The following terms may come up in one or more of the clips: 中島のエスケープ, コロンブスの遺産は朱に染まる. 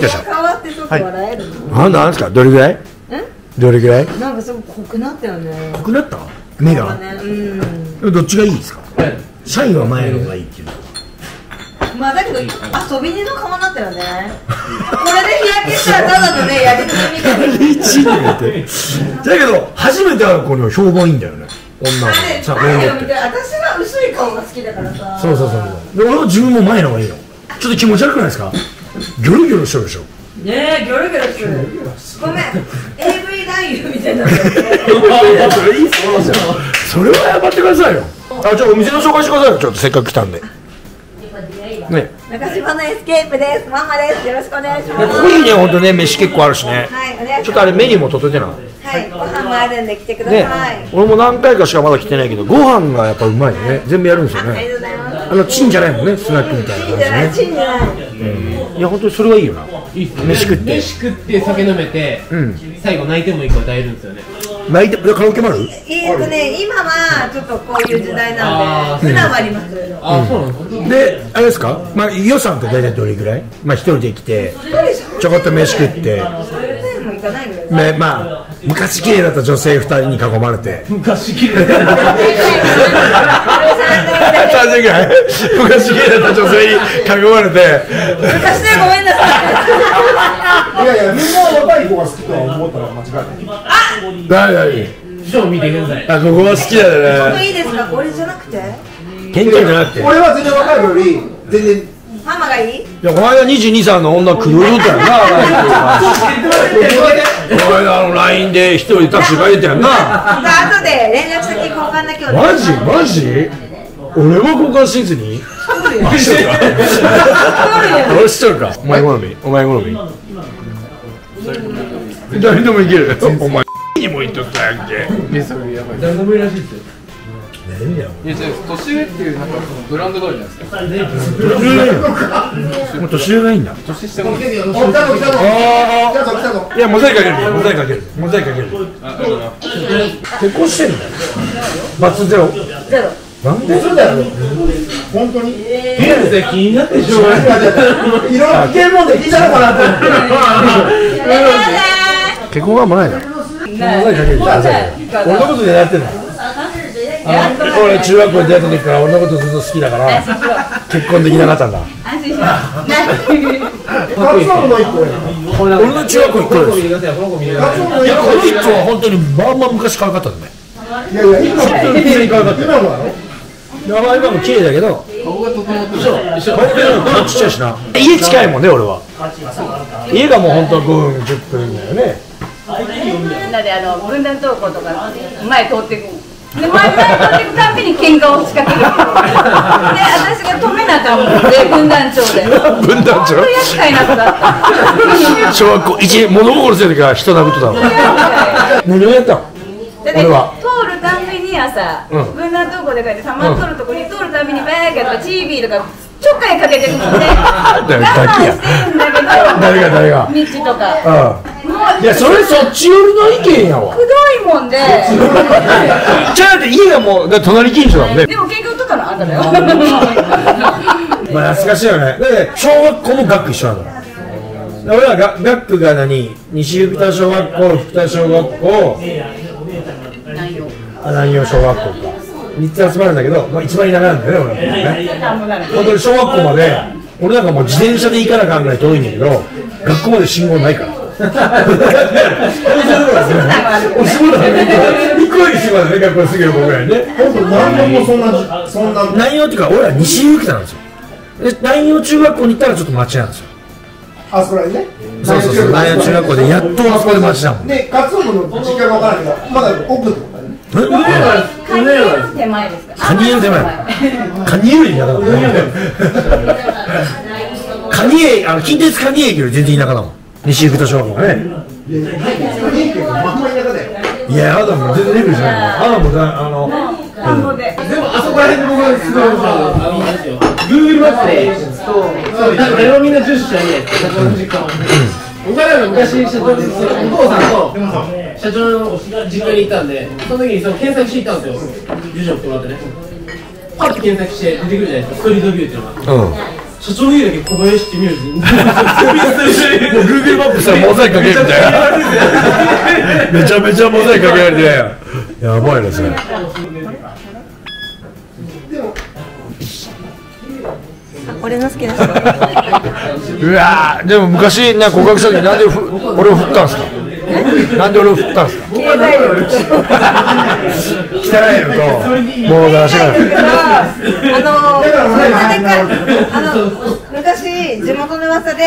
変わってちょっと笑えるの、はい、あ、なんですか、どれぐらい、どれぐらい、なんかすごく濃くなったよね。濃くなった目が、ね、うん。どっちがいいですか、シャインは前の方がいいっていうの、まあだけど、遊び人の顔になったよねこれで日焼けしたらただのね、やりすぎみたいな1位ってだけど、初めて会う子には評判いいんだよね、女の子さ、俺のって私は薄い顔が好きだからさ、そうそうそうそう、俺は自分も前の方がいいの。ちょっと気持ち悪くないですか、ギョロギョロしてるでしょ。ねえ、ギョロギョロしてる。ごめん、AV 男優みたいな。それはやばってくださいよ。あ、じゃあお店の紹介してくださいよ。ちょっとせっかく来たんで。ね。中島のエスケープです。ママです。よろしくお願いします。ここいいね、本当ね、飯結構あるしね。ちょっとあれメニューも届いてない。はい、ご飯もあるんで来てください。俺も何回かしかまだ来てないけど、ご飯がやっぱうまいね。全部やるんですよね。ありがとうございます。あのチンじゃないもんね、スナックみたいな感じね。チンじゃない。いや本当にそれはいいよな。飯食って。飯食って酒飲めて、最後泣いてもいい子歌えるんですよね。泣いて、カラオケもある？今はちょっとこういう時代なんで、普段はあります。あ、そうなの。で、あれですか？まあ予算って大体どれぐらい？まあ一人で来て、ちょこっと飯食って。まあ昔綺麗だった女性2人に囲まれて、昔綺麗だった女性に囲まれて、昔ね、ごめんなさい。いやいや、みんな若い子が好きとは思ったら間違いない。あ、誰、師匠見てください。あ、ここは好きだよね。ここいいですか？俺じゃなくて、健康じゃなくて、俺は全然若い子より全然ママがいい？いや、この間22歳の女くるるったよな。この間の LINE で一人でタクシーがいたよな。後で連絡先交換だけお願いします。マジマジ？俺は交換せずに？あ、しとるか。俺しとるか。お前好み？お前好み？誰でもいける。お前にも言っとったやんけ。誰でもいいらしいですよ。年上っていうブランドがあるじゃないですか。年上がいいんだ。年下がいい。いや、モザイクかける。モザイクかける。モザイクかける。結婚してんだよ。罰ゼロ。ゼロ。なんでそうだよ。本当に。気になってしょうがない。いろんな系もできたのかなと思って。結婚はもないだろ。モザイクかける。俺のことでやってんだ。俺中学校に出会った時から俺のことずっと好きだから結婚できなかったんだ。安心しろ。俺の中学校1個です。いや、この1個は本当にまあまあ昔可愛かったんだね。いやいや、本当に綺麗に可愛かった。今も綺麗だけど顔が整ってる。顔ちっちゃいしな。家近いもんね、俺は。家がもう本当5分10分だよね。みんなで分断登校とか前通ってくる。で、毎回撮っていくたびに喧嘩を仕掛ける。で、私が止めなかったもんで、分団長で。分団長。本当厄介な子だった。小学校1年、物心ついた時から人殴ってたもん。何をやったの？俺は。通るたびに朝、分団投稿で書いて、たまに通るとこに通るたびにバーガーとかチービーとかちょっかいかけてくるもんね。我慢してるんだけど。誰が誰が。ミッチとか。いや、それそっち寄りの意見やわ。くどいもんで。じゃあだって家がもう隣近所だもんね。でも結局取ったのあんただよ。まあ懐かしいよね。だって小学校も学区一緒なんだから。俺は学区が何、西福田小学校、福田小学校、南陽小学校か3つ集まるんだけど、まあ一番田舎なんだよね、俺は。本当に小学校まで俺なんかもう自転車で行かなきゃぐらい遠いんだけど、学校まで信号ないから。お相撲だね。行こうにしますね、学校すぐ横ぐらいね。南陽もそんな南陽っていうか、俺ら西行きなんですよ。南陽中学校に行ったらちょっと町なんですよ。あそこらへんね。そうそうそう、南陽中学校でやっとあそこで町だもんね。カツオの実家が分からないけど、まだ奥ってことだね。カニエル手前ですか？カニエル手前。カニエルにやだもんね。カニエ、近鉄カニエ駅より全然田舎だもん。西福田小学校ね。いや、あだも全然レベルじゃない。あだもでもあそこら辺の僕はすごいGoogleマップで誰もみんな住所じゃねえ。僕らが昔社長お父さんと社長の実家に行ったんで、その時に検索して行ったんですよ。住所送ってもらってね。パッと検索して出てくるじゃないですか。ストリートビューっていうのが。社長の家だけ小林って見えるんですよ。もう Google マップしたらモザイクかけるみたいな。めちゃめちゃモザイクかけられて、やばいですね。俺の好きな人。うわー、でも昔ね、告白した時なんで俺を振ったんですか。なんで俺を振ったんですか。汚いのともうだらしがない。昔地元の噂で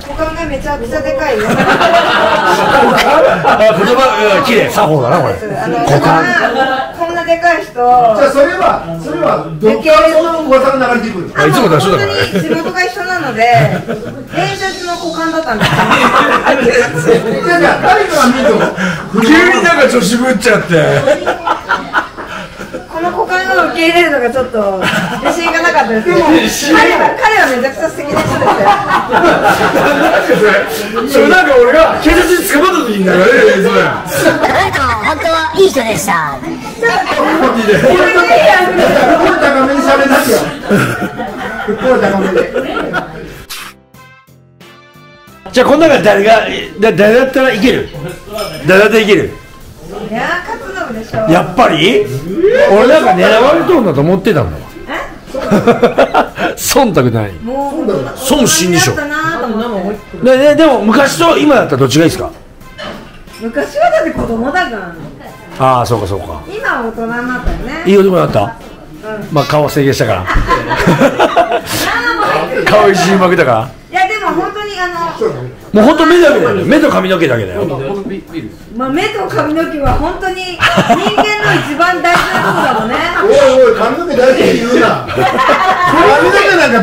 股間がめちゃくちゃでかい。言葉綺麗、作法だなこれ。こんなでかい人。じゃあそれはどっからの噂が流れてくるんですか。いつも出しだからね。本当に地元が一緒なので伝説の股間だったんです。誰かが見ると急になんか女子ぶっちゃってこの股間を受け入れるのがちょっと自信がなかったですけど、彼はめちゃくちゃ素敵な人ですよ。それなんか俺が警察に捕まった時になんかなんか本当はいい人でした。ちょっと声高めにしゃべりますよ。声高めでじゃあこの中で誰だったらいける？誰だったらいける？いやー、勝信でしょ。やっぱり？俺なんか狙われとるんだと思ってたんだわ。忖度ない。損心でしょ。でも昔と今だったらどっちがいいですか？昔はだって子供だから。ああ、そうかそうか。今は大人になったよね。いい男になった？うん。まあ顔整形したから。顔いじりまくったから。いやでも本当に。もう本当目だけだよね。目と髪の毛だけだよ。まあ目と髪の毛は本当に人間の一番大事なことだもんね。おいおい、髪の毛大事って言うな。髪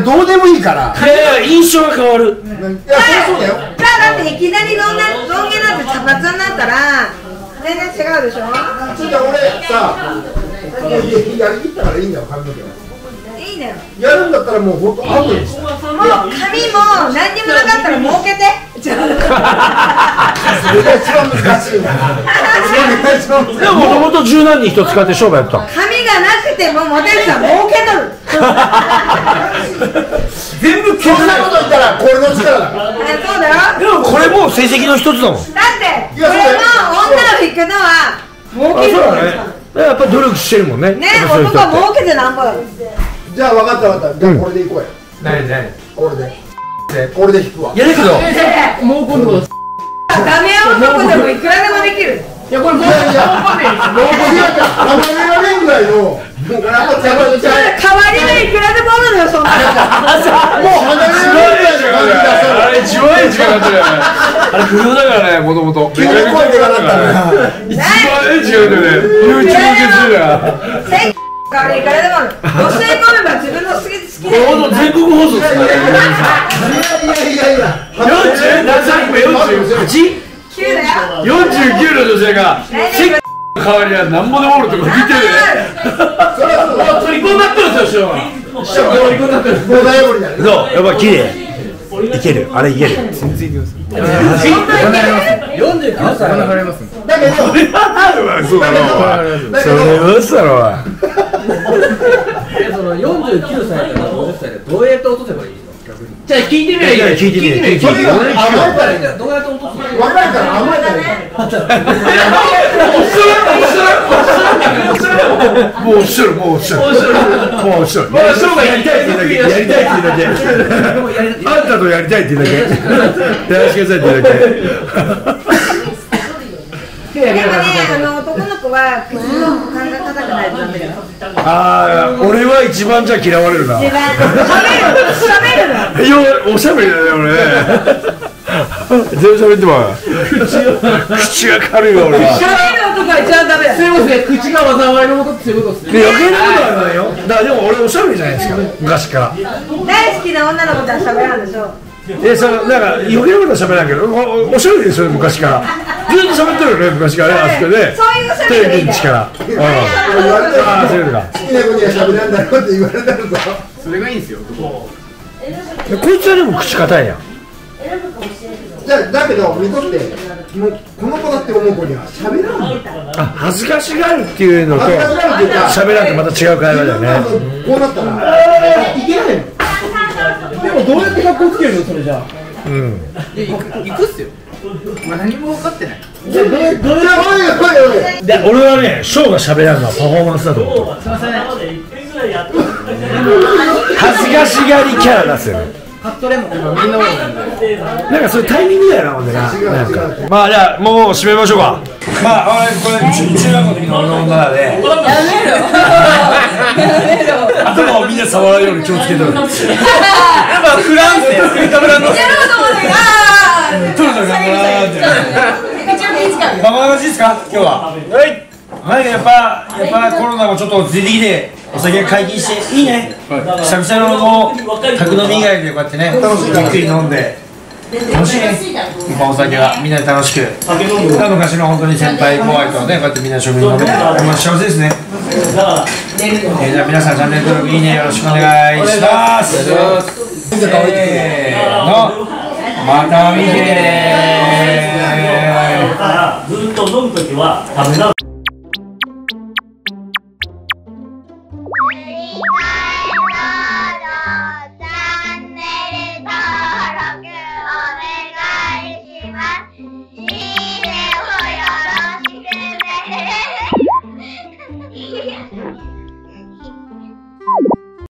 の毛なんかどうでもいいから。いやいや、印象が変わる。いやそうだよ。だっていきなりロン毛なんて茶髪になったら全然違うでしょ。ちょっと俺さ、やりきったからいいんだよ髪の毛は。いいね、やるんだったらもう本当アウトです。もう髪も何にもなかったら儲けて。一番難しいな。でももともと柔軟に人使って商売やった。髪がなくてもモデルさん儲けとる。全部そんなこと言ったらこれの力だ。そうだよ。でもこれも成績の一つだもん。だってこれも女を引くのは儲ける。やっぱり努力してるもんね。ね、男は儲けてなんぼだ。じゃあ分かった分かった。じゃあこれでいこうや。何これで引くわ。いやだけどもう今度ダメ男でもいくらでもできる。いやこれもう5年ぐらいのもう離れないくらでもあるのよ。そんなもう離れないぐらいのあれ10万円しかなってない。あれ不良だからね、もともと急に声でかかったね。1万円違うんだよね。YouTube 受けするな代わりいくらでもある。女性飲めば自分の好きなように。全国放送ですね。いや何歳今48?9だよ。49の女性がセックの代わりはなんぼでもおるとか聞いてるね。もう取り込んだってるんですよ。師匠取り込んだってる。もう大盛りだね。そう、やっぱ綺麗いける、あれいける。全然いけます。49歳離れます。だけど49歳から50歳でどうやって落とせばいいの？じゃあ聞いてみればいい。聞いてみればいい。甘えたらいいんだ。どうやって落とすの？若いから甘えたらいい。もうおっしゃる。まだ生涯やりたいって言うだけ。あんたとやりたいって言うだけ。やらしてくださいって言うだけ。でもね、男の子は口の股間が硬くないとダメだよ。ああ、俺は一番じゃ嫌われるな。一番喋るな。おしゃべりだね、俺ね。全部喋っても口が軽いわ、俺は。喋る男は一番ダメだ。すいません、口が災いのことっていうことですね。余計なことはないよ。だからでも俺おしゃべりじゃないですか、昔から。大好きな女の子とは喋らんでしょ。なんか余計なことはしゃべらんけどおしゃべりですよね、昔からずっとしゃべってるよね、昔からね、あそこでテレビの力好きな子にはしゃべらんだろって言われたるぞ。それがいいんですよ、こいつは。でも口固いやん。だけど、見とってこの子だって思う子にはしゃべらんの。恥ずかしがるっていうのとしゃべらんとまた違う会話だよね。こうなったらいけないの。でもどうやってかっこつけるのそれじゃあ。うん。いや行くっすよ。まあ何も分かってない。じゃあどれで俺はねショーが喋らんのはパフォーマンスだと思う。すいません。恥ずかしがりキャラ出せる。カットレモンみんなもなんかそういうタイミングだよなほんでな。まあじゃあもう締めましょうか。まあ俺これ中学の時の俺の女で。やめろ。やめろ。頭をみんな触らないように気をつけてる。やっぱフランスで作ったブランド。やめろと思ってああ。取るときはもらう。バカ話ですか今日は。はい。はい、やっぱコロナもちょっと出てきてお酒解禁していいね。久々の宅飲み以外でこうやってねゆっくり飲んで楽しいね。お酒はみんなで楽しく。昔の本当に先輩後輩とねこうやってみんなで食事飲んで幸せですね。じゃあ皆さんチャンネル登録いいねよろしくお願いします。せーのまた見てね。ずっと飲むときは食べな。